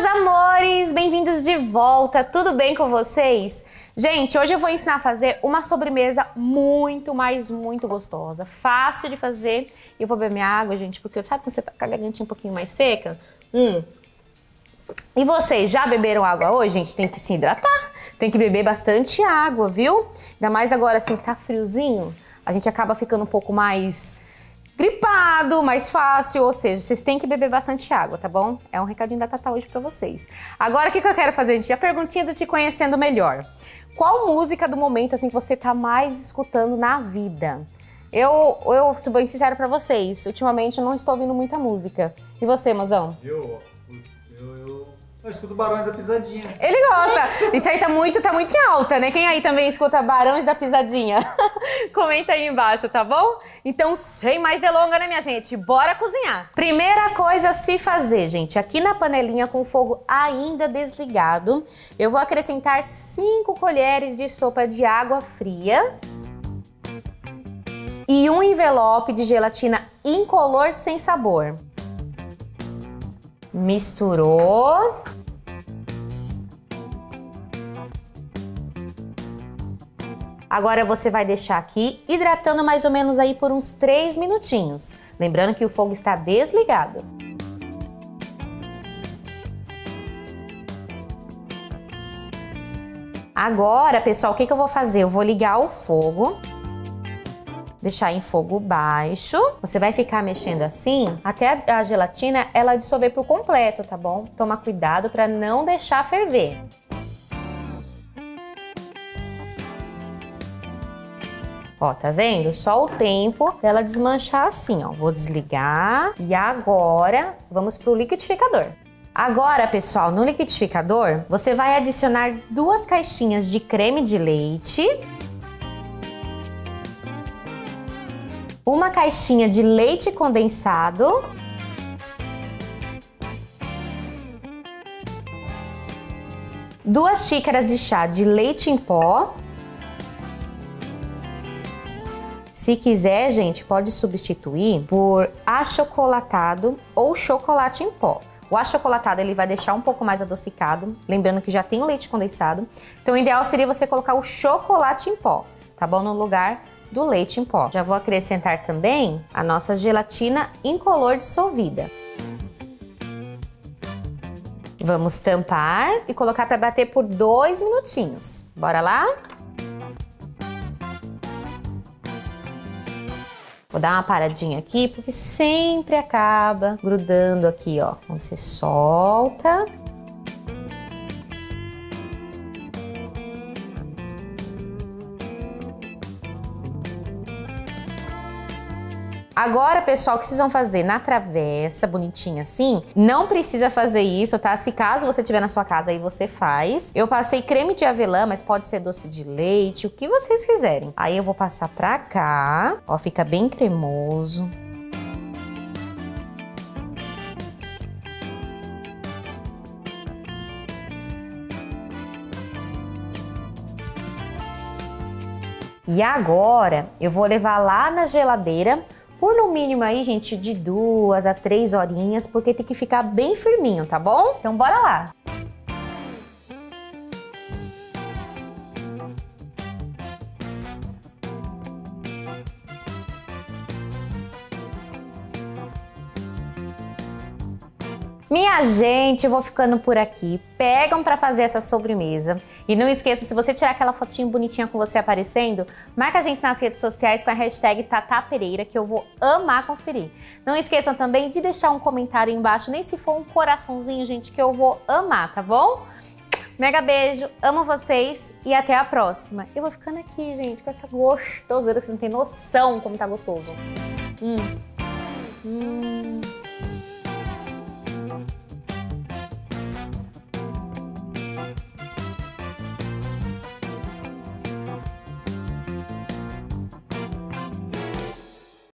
meus amores, bem-vindos de volta, tudo bem com vocês? Gente, hoje eu vou ensinar a fazer uma sobremesa muito, mas muito gostosa, fácil de fazer. Eu vou beber minha água, gente, porque sabe quando você tá com a garganta um pouquinho mais seca? E vocês já beberam água hoje, gente? Tem que se hidratar, tem que beber bastante água, viu? Ainda mais agora assim que tá friozinho, a gente acaba ficando um pouco mais gripado, mais fácil, ou seja, vocês têm que beber bastante água, tá bom? É um recadinho da Tatá hoje pra vocês. Agora, o que eu quero fazer, gente? A perguntinha do Te Conhecendo Melhor. Qual música do momento, assim, que você tá mais escutando na vida? Eu sou bem sincero pra vocês, ultimamente eu não estou ouvindo muita música. E você, mozão? Eu escuto Barões da Pisadinha. Ele gosta. Isso aí tá muito em alta, né? Quem aí também escuta Barões da Pisadinha? Comenta aí embaixo, tá bom? Então, sem mais delonga, né, minha gente? Bora cozinhar. Primeira coisa a se fazer, gente. Aqui na panelinha, com o fogo ainda desligado, eu vou acrescentar 5 colheres de sopa de água fria e um envelope de gelatina incolor sem sabor. Misturou. Agora você vai deixar aqui hidratando mais ou menos aí por uns 3 minutinhos. Lembrando que o fogo está desligado. Agora, pessoal, o que eu vou fazer? Eu vou ligar o fogo. Deixar em fogo baixo. Você vai ficar mexendo assim até a gelatina ela dissolver por completo, tá bom? Toma cuidado para não deixar ferver. Ó, tá vendo? Só o tempo dela desmanchar assim, ó. Vou desligar e agora vamos pro liquidificador. Agora, pessoal, no liquidificador, você vai adicionar 2 caixinhas de creme de leite, 1 caixinha de leite condensado, 2 xícaras de chá de leite em pó. Se quiser, gente, pode substituir por achocolatado ou chocolate em pó. O achocolatado ele vai deixar um pouco mais adocicado, lembrando que já tem o leite condensado. Então o ideal seria você colocar o chocolate em pó, tá bom? No lugar do leite em pó. Já vou acrescentar também a nossa gelatina incolor dissolvida. Vamos tampar e colocar para bater por 2 minutinhos. Bora lá? Vou dar uma paradinha aqui, porque sempre acaba grudando aqui, ó. Você solta. Agora, pessoal, o que vocês vão fazer? Na travessa, bonitinha assim, não precisa fazer isso, tá? Se caso você tiver na sua casa, aí você faz. Eu passei creme de avelã, mas pode ser doce de leite, o que vocês quiserem. Aí eu vou passar pra cá, ó, fica bem cremoso. E agora, eu vou levar lá na geladeira por no mínimo aí, gente, de 2 a 3 horinhas, porque tem que ficar bem firminho, tá bom? Então bora lá! Minha gente, eu vou ficando por aqui. Pegam pra fazer essa sobremesa. E não esqueça, se você tirar aquela fotinho bonitinha com você aparecendo, marca a gente nas redes sociais com a hashtag Tatá Pereira, que eu vou amar conferir. Não esqueçam também de deixar um comentário aí embaixo, nem se for um coraçãozinho, gente, que eu vou amar, tá bom? Mega beijo, amo vocês e até a próxima. Eu vou ficando aqui, gente, com essa gostosura que vocês não têm noção como tá gostoso.